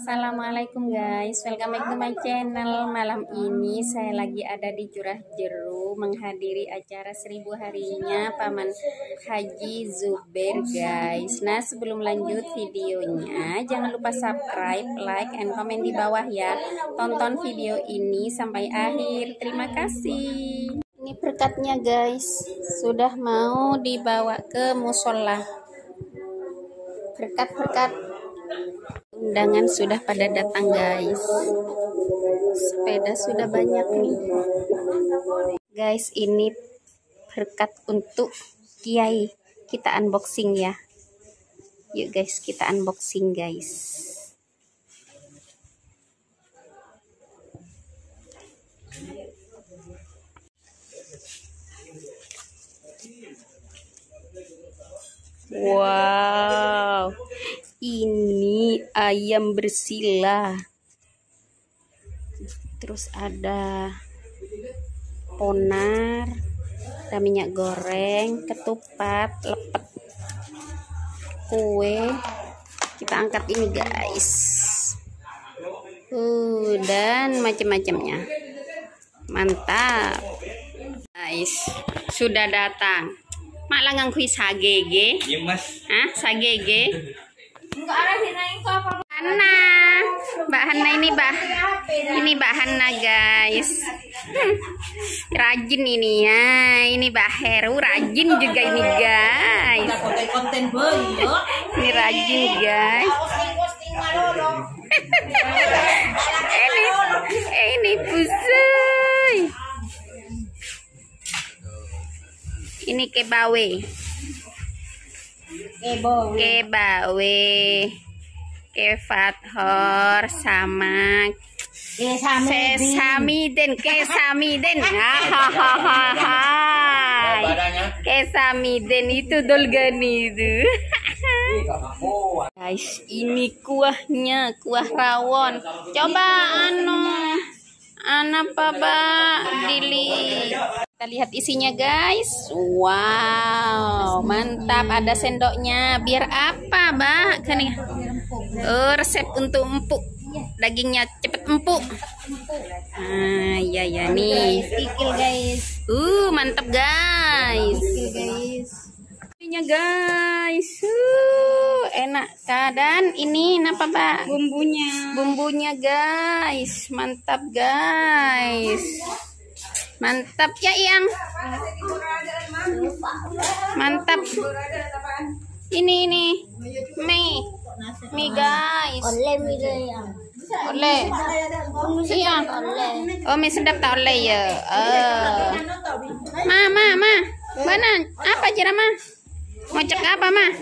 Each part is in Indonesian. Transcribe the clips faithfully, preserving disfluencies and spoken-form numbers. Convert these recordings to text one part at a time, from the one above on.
Assalamualaikum guys, welcome back to my channel. Malam ini saya lagi ada di Curah Jeru menghadiri acara seribu harinya Paman Haji Zubair guys. Nah sebelum lanjut videonya, jangan lupa subscribe, like, and komen di bawah ya. Tonton video ini sampai akhir, terima kasih. Ini berkatnya guys, sudah mau dibawa ke musola. Berkat-berkat undangan sudah pada datang guys. Sepeda sudah banyak nih guys. Ini berkat untuk kiai. Kita unboxing ya. Yuk guys, kita unboxing guys. Wow, ini ayam bersila, terus ada ponar, ada minyak goreng, ketupat, lepet, kue. Kita angkat ini guys, uh, dan macam-macamnya. Mantap guys, sudah datang. Mak langang kuis sagege. Iya mas. Hah, sagege. Hana, Mbak Hana ini bah, ini Mbak Hana guys, rajin ini ya, ini Mbak Heru rajin juga ini guys, ini rajin guys, ini ini pusai, ini kebawe. Kebawe, kefathor, sama kesamiden, kesamiden, hahaha, kesamiden itu dolgani itu. Guys, ini kuahnya, kuah rawon. Coba anu, anak bapak dili. Kita lihat isinya guys. Wow, mantap. Ada sendoknya. Biar apa, Mbak? Kan oh, resep untuk empuk. Dagingnya cepet empuk. Ah, iya ya nih. Kikil guys. Uh, mantap guys. Isinya guys. Uh, enak. Dan ini apa, Mbak? Bumbunya. Bumbunya guys. Mantap guys. Mantap ya yang mantap ini ini mie mie guys, oleh mie yang oleh iya oh mie sedap tak oleh ya. Oh mama mama mana apa cara mah mau cek apa mah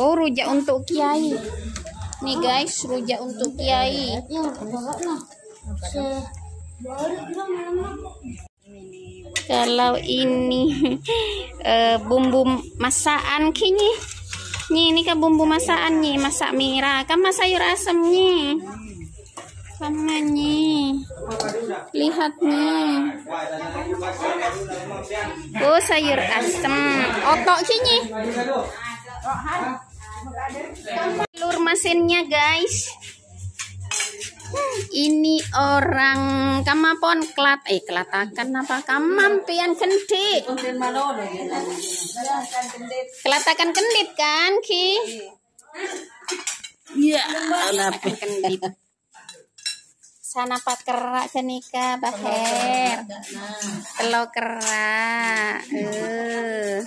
oh rujak untuk kiai nih guys, rujak untuk kiai. Kalau ini uh, bumbu masakan kini, nih ini kan bumbu masakan nih, masak merah, kan masak sayur asam nih, sama nih, lihat nih, oh sayur asam, otak kini, telur masinnya guys. Ini orang kamapon kelat eh kelatakan apa kamampian kendit kelatakan kendit kan ki iya kelatakan kendit sana pat kerak kenika baher telo kerak eh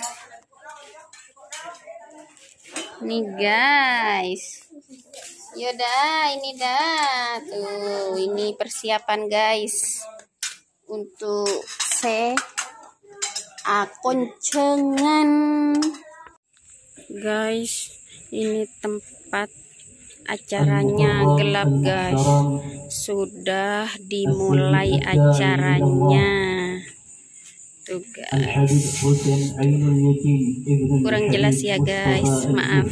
nih guys. Yaudah ini dah tuh, ini persiapan guys untuk se akoncengan guys. Ini tempat acaranya gelap guys, sudah dimulai acaranya tuh guys, kurang jelas ya guys, maaf.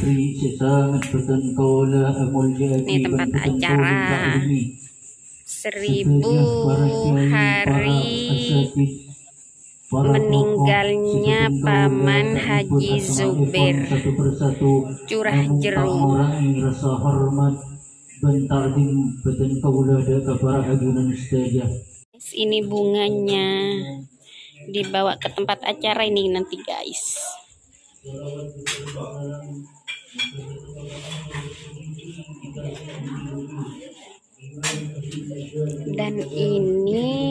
Ini tempat acara seribu hari meninggalnya Paman Haji Zubair Curah Jeru bentar di beten kawula ada kabar agunan saja. Ini bunganya dibawa ke tempat acara ini nanti guys. Dan ini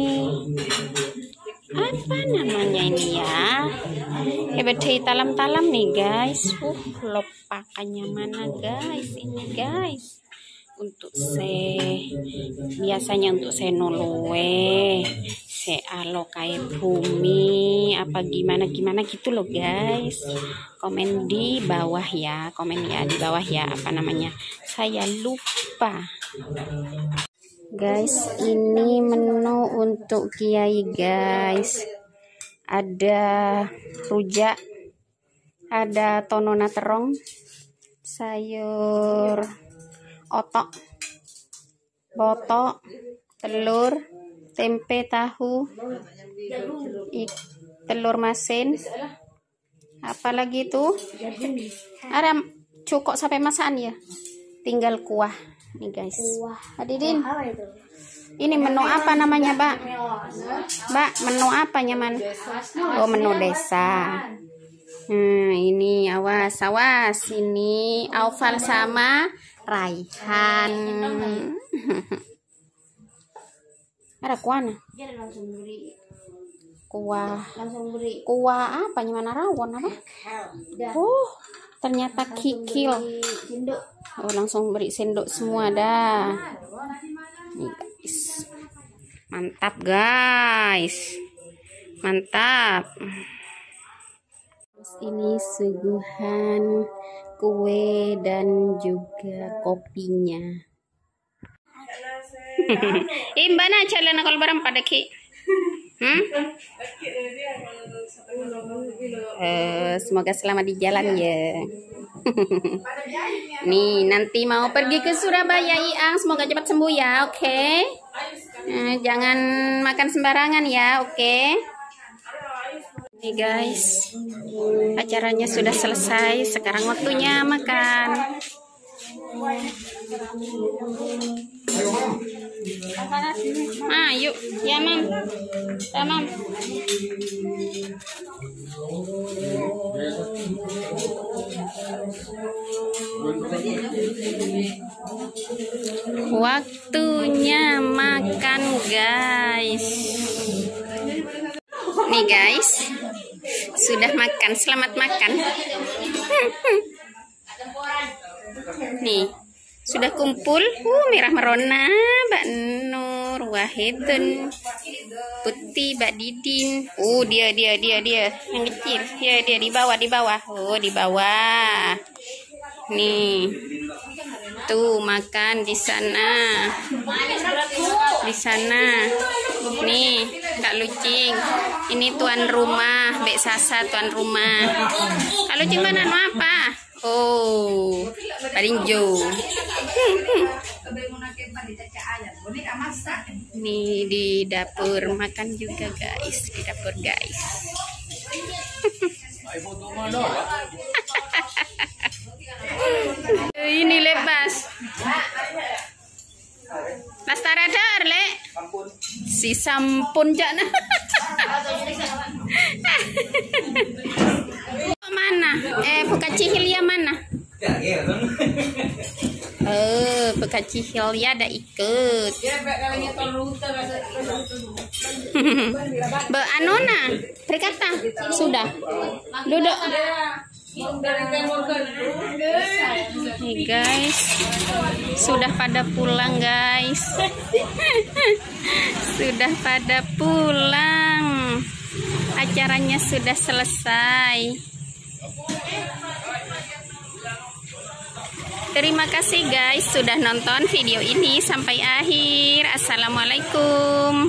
apa namanya ini ya? Hebet talam-talam nih guys. Uh, lopakannya mana guys? Ini guys. Untuk se biasanya untuk se nolowe, se alokae bumi apa gimana gimana gitu loh guys. Komen di bawah ya, komen ya di bawah ya apa namanya? Saya lupa. Guys, ini menu untuk kiai guys. Ada rujak, ada tonona terong, sayur otok, botok, telur, tempe, tahu, ik, telur masin, apalagi itu ada cukup sampai masakan ya, tinggal kuah. Nih guys, hadirin, ini menu apa namanya, Mbak? Mbak, menu apa nyaman? Oh, menu desa. Hmm, ini awas, awas, ini Aufal sama Raihan. Ada kuahnya? Kuah, kuah apa nyaman? Rawon apa? Oh. Ternyata kikil. Oh, langsung beri sendok semua dah. Nih, guys. Mantap guys. Mantap. Ini suguhan kue dan juga kopinya. Imbana calon kalau barang pada ki. Hmm? Uh, semoga selamat di jalan ya. Nih nanti mau pergi ke Surabaya Iang, semoga cepat sembuh ya, oke? Okay? Uh, jangan makan sembarangan ya, oke? Okay? Nih guys, acaranya sudah selesai, sekarang waktunya makan. Ah, yuk, ya mam, ya mam. Waktunya makan guys. Nih guys, sudah makan, selamat makan. Nih. Sudah kumpul, uh, merah merona, Mbak Nur, Wahidun, Putih, Mbak Didin, uh, dia, dia, dia, dia, yang kecil, dia, dia, di bawah, di bawah, oh, di bawah, nih, tuh, makan di sana, di sana, nih, Kak Lucing, ini tuan rumah, Mbak Sasa, tuan rumah, Kak Lucing mana, apa? Oh, paling jauh. Nih di dapur makan juga guys, di dapur guys. Ini lepas. Lastaradar le. Si sampun jana. Mana? Eh, buka cihil ya mana? Eh, buka cihil ya ada ikut. Be Anona, berkata sudah. Duduk. Nih guys, sudah pada pulang guys. Sudah pada pulang. Acaranya sudah selesai. Terima kasih guys sudah nonton video ini sampai akhir. Assalamualaikum.